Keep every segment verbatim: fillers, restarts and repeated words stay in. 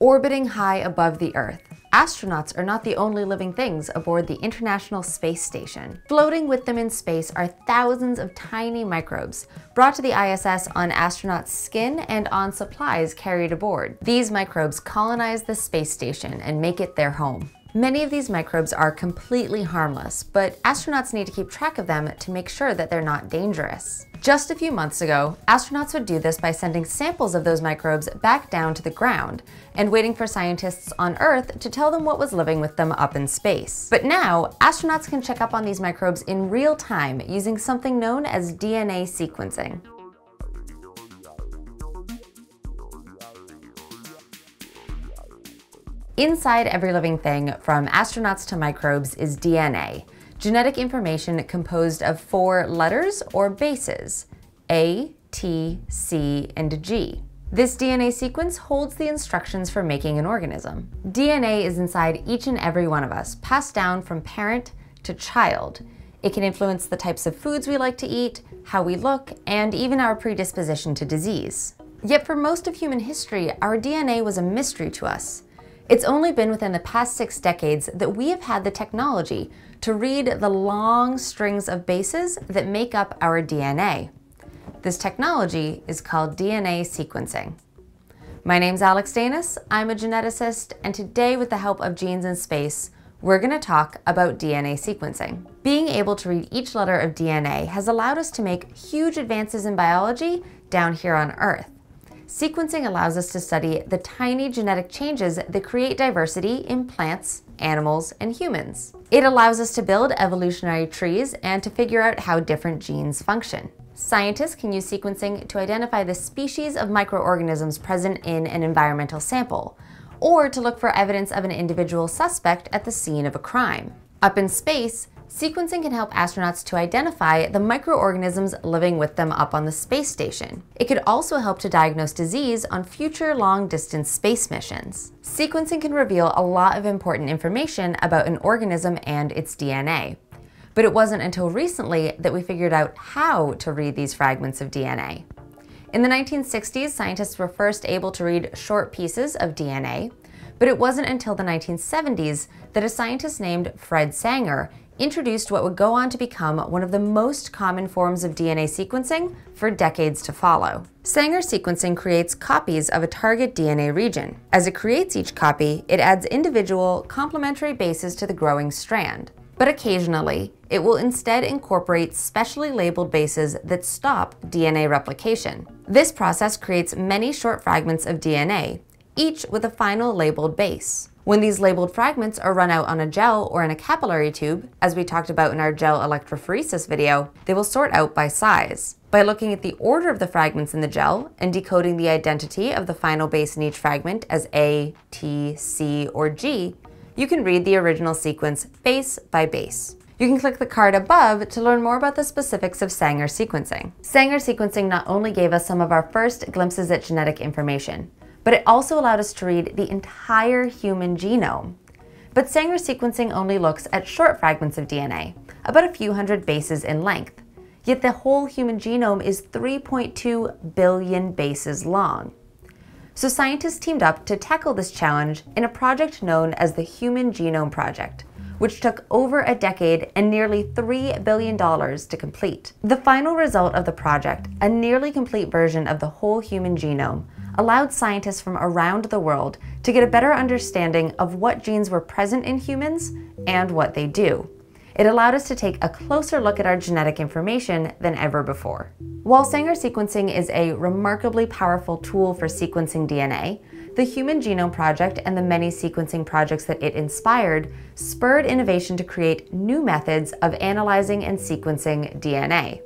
orbiting high above the Earth. Astronauts are not the only living things aboard the International Space Station. Floating with them in space are thousands of tiny microbes, brought to the I S S on astronauts' skin and on supplies carried aboard. These microbes colonize the space station and make it their home. Many of these microbes are completely harmless, but astronauts need to keep track of them to make sure that they're not dangerous. Just a few months ago, astronauts would do this by sending samples of those microbes back down to the ground and waiting for scientists on Earth to tell them what was living with them up in space. But now, astronauts can check up on these microbes in real time using something known as D N A sequencing. Inside every living thing, from astronauts to microbes, is D N A, genetic information composed of four letters or bases, A, T, C, and G. This D N A sequence holds the instructions for making an organism. D N A is inside each and every one of us, passed down from parent to child. It can influence the types of foods we like to eat, how we look, and even our predisposition to disease. Yet for most of human history, our D N A was a mystery to us. It's only been within the past six decades that we have had the technology to read the long strings of bases that make up our D N A. This technology is called D N A sequencing. My name's Alex Dainis, I'm a geneticist, and today with the help of Genes in Space, we're going to talk about D N A sequencing. Being able to read each letter of D N A has allowed us to make huge advances in biology down here on Earth. Sequencing allows us to study the tiny genetic changes that create diversity in plants, animals, and humans. It allows us to build evolutionary trees and to figure out how different genes function. Scientists can use sequencing to identify the species of microorganisms present in an environmental sample, or to look for evidence of an individual suspect at the scene of a crime. Up in space, sequencing can help astronauts to identify the microorganisms living with them up on the space station. It could also help to diagnose disease on future long-distance space missions. Sequencing can reveal a lot of important information about an organism and its D N A. But it wasn't until recently that we figured out how to read these fragments of D N A. In the nineteen sixties, scientists were first able to read short pieces of D N A, but it wasn't until the nineteen seventies that a scientist named Fred Sanger introduced what would go on to become one of the most common forms of D N A sequencing for decades to follow. Sanger sequencing creates copies of a target D N A region. As it creates each copy, it adds individual, complementary bases to the growing strand. But occasionally, it will instead incorporate specially labeled bases that stop D N A replication. This process creates many short fragments of D N A, each with a final labeled base. When these labeled fragments are run out on a gel or in a capillary tube, as we talked about in our gel electrophoresis video, they will sort out by size. By looking at the order of the fragments in the gel and decoding the identity of the final base in each fragment as A, T, C, or G, you can read the original sequence base by base. You can click the card above to learn more about the specifics of Sanger sequencing. Sanger sequencing not only gave us some of our first glimpses at genetic information, but it also allowed us to read the entire human genome. But Sanger sequencing only looks at short fragments of D N A, about a few hundred bases in length. Yet the whole human genome is three point two billion bases long. So scientists teamed up to tackle this challenge in a project known as the Human Genome Project, which took over a decade and nearly three billion dollars to complete. The final result of the project, a nearly complete version of the whole human genome, allowed scientists from around the world to get a better understanding of what genes were present in humans and what they do. It allowed us to take a closer look at our genetic information than ever before. While Sanger sequencing is a remarkably powerful tool for sequencing D N A, the Human Genome Project and the many sequencing projects that it inspired spurred innovation to create new methods of analyzing and sequencing D N A.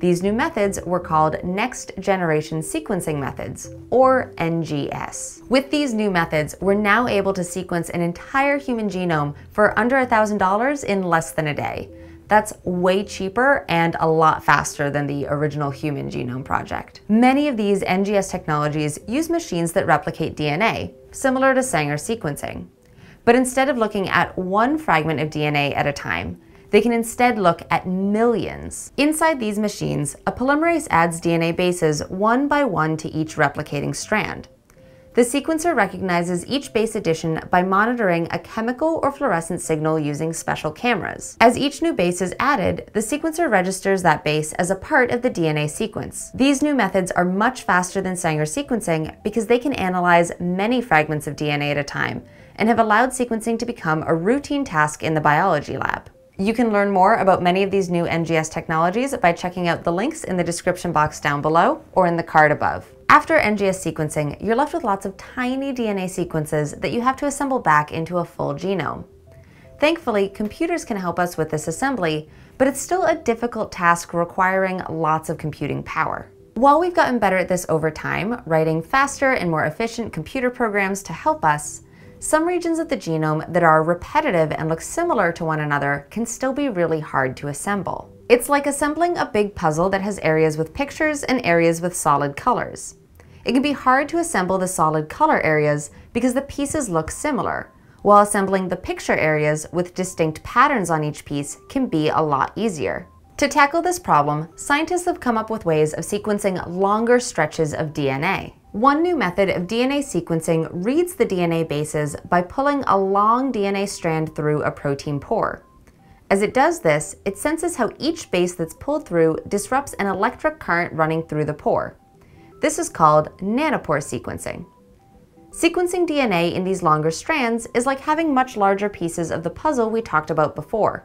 These new methods were called Next Generation Sequencing methods, or N G S. With these new methods, we're now able to sequence an entire human genome for under one thousand dollars in less than a day. That's way cheaper and a lot faster than the original Human Genome Project. Many of these N G S technologies use machines that replicate D N A, similar to Sanger sequencing. But instead of looking at one fragment of D N A at a time, they can instead look at millions. Inside these machines, a polymerase adds D N A bases one by one to each replicating strand. The sequencer recognizes each base addition by monitoring a chemical or fluorescent signal using special cameras. As each new base is added, the sequencer registers that base as a part of the D N A sequence. These new methods are much faster than Sanger sequencing because they can analyze many fragments of D N A at a time and have allowed sequencing to become a routine task in the biology lab. You can learn more about many of these new N G S technologies by checking out the links in the description box down below or in the card above. After N G S sequencing, you're left with lots of tiny D N A sequences that you have to assemble back into a full genome. Thankfully, computers can help us with this assembly, but it's still a difficult task requiring lots of computing power. While we've gotten better at this over time, writing faster and more efficient computer programs to help us, some regions of the genome that are repetitive and look similar to one another can still be really hard to assemble. It's like assembling a big puzzle that has areas with pictures and areas with solid colors. It can be hard to assemble the solid color areas because the pieces look similar, while assembling the picture areas with distinct patterns on each piece can be a lot easier. To tackle this problem, scientists have come up with ways of sequencing longer stretches of D N A. One new method of D N A sequencing reads the D N A bases by pulling a long D N A strand through a protein pore. As it does this, it senses how each base that's pulled through disrupts an electric current running through the pore. This is called nanopore sequencing. Sequencing D N A in these longer strands is like having much larger pieces of the puzzle we talked about before.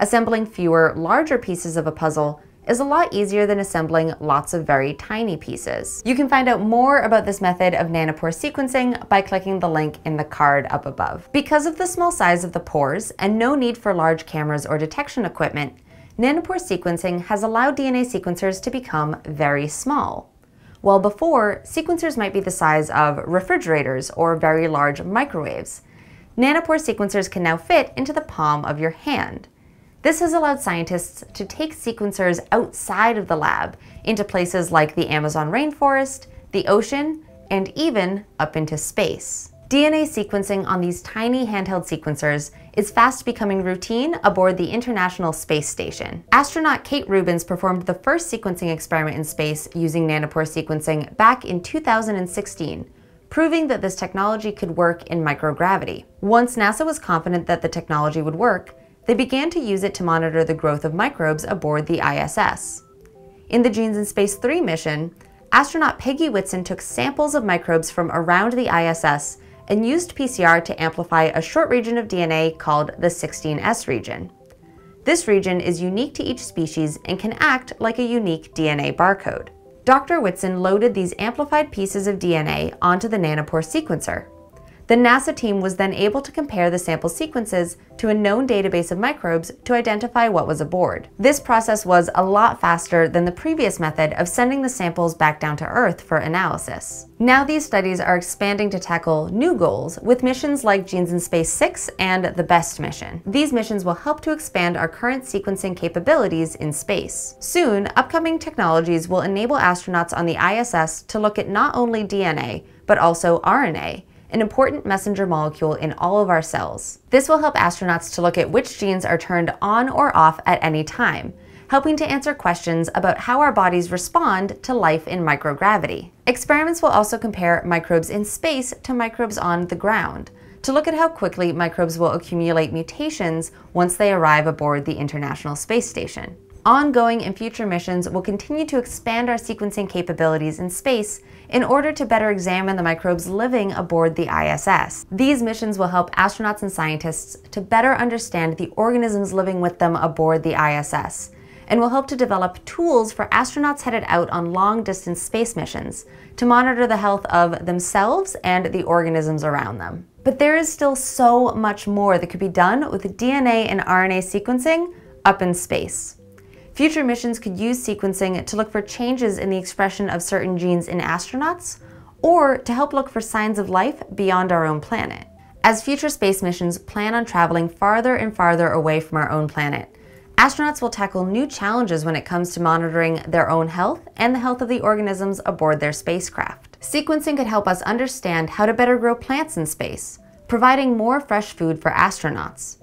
Assembling fewer, larger pieces of a puzzle is a lot easier than assembling lots of very tiny pieces. You can find out more about this method of nanopore sequencing by clicking the link in the card up above. Because of the small size of the pores and no need for large cameras or detection equipment, nanopore sequencing has allowed D N A sequencers to become very small. While before, sequencers might be the size of refrigerators or very large microwaves, nanopore sequencers can now fit into the palm of your hand. This has allowed scientists to take sequencers outside of the lab into places like the Amazon rainforest, the ocean, and even up into space. D N A sequencing on these tiny handheld sequencers is fast becoming routine aboard the International Space Station. Astronaut Kate Rubins performed the first sequencing experiment in space using nanopore sequencing back in two thousand sixteen. Proving that this technology could work in microgravity. Once NASA was confident that the technology would work, they began to use it to monitor the growth of microbes aboard the I S S. In the Genes in Space three mission, astronaut Peggy Whitson took samples of microbes from around the I S S and used P C R to amplify a short region of D N A called the sixteen S region. This region is unique to each species and can act like a unique D N A barcode. Doctor Whitson loaded these amplified pieces of D N A onto the nanopore sequencer. The NASA team was then able to compare the sample sequences to a known database of microbes to identify what was aboard. This process was a lot faster than the previous method of sending the samples back down to Earth for analysis. Now these studies are expanding to tackle new goals with missions like Genes in Space six and the BEST mission. These missions will help to expand our current sequencing capabilities in space. Soon, upcoming technologies will enable astronauts on the I S S to look at not only D N A, but also R N A, an important messenger molecule in all of our cells. This will help astronauts to look at which genes are turned on or off at any time, helping to answer questions about how our bodies respond to life in microgravity. Experiments will also compare microbes in space to microbes on the ground, to look at how quickly microbes will accumulate mutations once they arrive aboard the International Space Station. Ongoing and future missions will continue to expand our sequencing capabilities in space in order to better examine the microbes living aboard the I S S. These missions will help astronauts and scientists to better understand the organisms living with them aboard the I S S, and will help to develop tools for astronauts headed out on long-distance space missions to monitor the health of themselves and the organisms around them. But there is still so much more that could be done with D N A and R N A sequencing up in space. Future missions could use sequencing to look for changes in the expression of certain genes in astronauts, or to help look for signs of life beyond our own planet. As future space missions plan on traveling farther and farther away from our own planet, astronauts will tackle new challenges when it comes to monitoring their own health and the health of the organisms aboard their spacecraft. Sequencing could help us understand how to better grow plants in space, providing more fresh food for astronauts.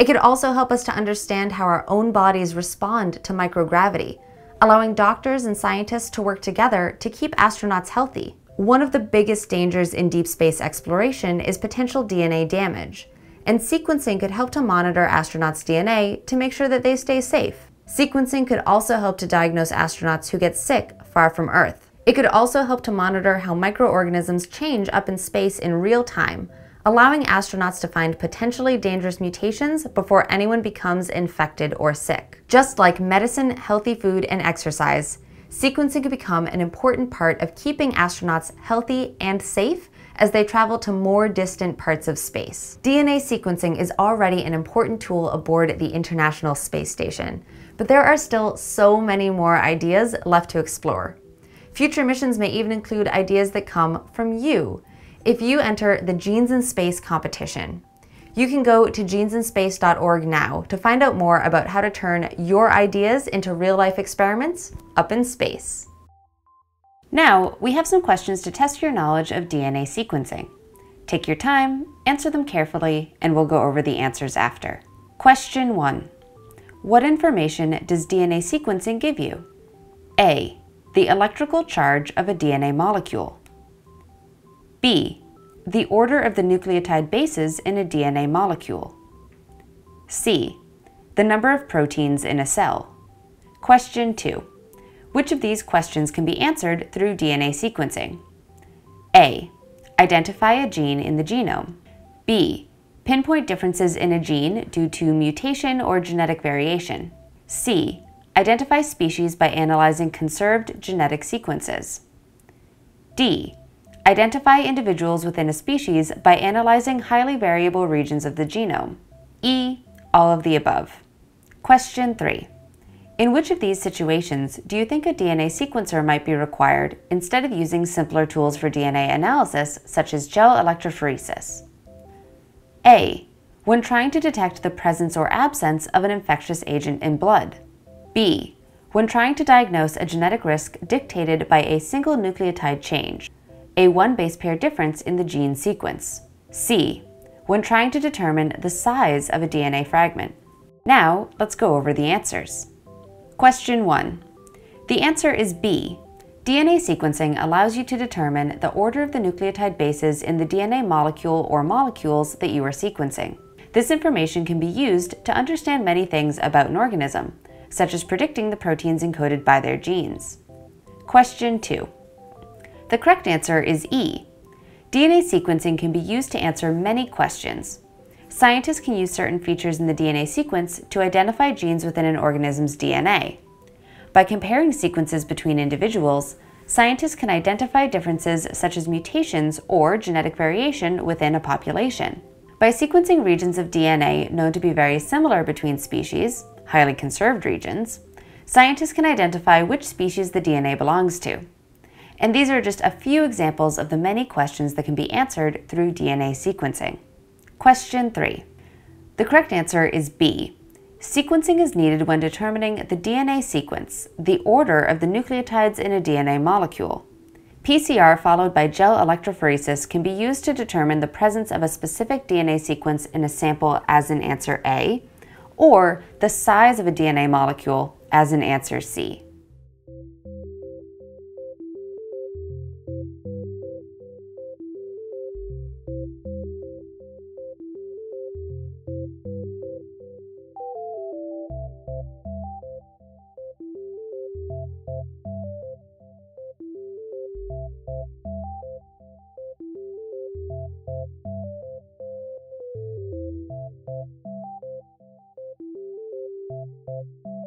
It could also help us to understand how our own bodies respond to microgravity, allowing doctors and scientists to work together to keep astronauts healthy. One of the biggest dangers in deep space exploration is potential D N A damage, and sequencing could help to monitor astronauts' D N A to make sure that they stay safe. Sequencing could also help to diagnose astronauts who get sick far from Earth. It could also help to monitor how microorganisms change up in space in real time, allowing astronauts to find potentially dangerous mutations before anyone becomes infected or sick. Just like medicine, healthy food, and exercise, sequencing could become an important part of keeping astronauts healthy and safe as they travel to more distant parts of space. D N A sequencing is already an important tool aboard the International Space Station, but there are still so many more ideas left to explore. Future missions may even include ideas that come from you. If you enter the Genes in Space competition, you can go to genes in space dot org now to find out more about how to turn your ideas into real-life experiments up in space. Now, we have some questions to test your knowledge of D N A sequencing. Take your time, answer them carefully, and we'll go over the answers after. Question one. What information does D N A sequencing give you? A. The electrical charge of a D N A molecule. B. The order of the nucleotide bases in a D N A molecule. C. The number of proteins in a cell. Question two. Which of these questions can be answered through D N A sequencing? A. Identify a gene in the genome. B. Pinpoint differences in a gene due to mutation or genetic variation. C. Identify species by analyzing conserved genetic sequences. D. Identify individuals within a species by analyzing highly variable regions of the genome. E. All of the above. Question three. In which of these situations do you think a D N A sequencer might be required instead of using simpler tools for D N A analysis, such as gel electrophoresis? A. When trying to detect the presence or absence of an infectious agent in blood. B. When trying to diagnose a genetic risk dictated by a single nucleotide change, a one base pair difference in the gene sequence. C. When trying to determine the size of a D N A fragment. Now, let's go over the answers. Question one. The answer is B. D N A sequencing allows you to determine the order of the nucleotide bases in the D N A molecule or molecules that you are sequencing. This information can be used to understand many things about an organism, such as predicting the proteins encoded by their genes. Question two. The correct answer is E. D N A sequencing can be used to answer many questions. Scientists can use certain features in the D N A sequence to identify genes within an organism's D N A. By comparing sequences between individuals, scientists can identify differences such as mutations or genetic variation within a population. By sequencing regions of D N A known to be very similar between species, highly conserved regions, scientists can identify which species the D N A belongs to. And these are just a few examples of the many questions that can be answered through D N A sequencing. Question three. The correct answer is B. Sequencing is needed when determining the D N A sequence, the order of the nucleotides in a D N A molecule. P C R followed by gel electrophoresis can be used to determine the presence of a specific D N A sequence in a sample as in answer A, or the size of a D N A molecule as in answer C. Thank you.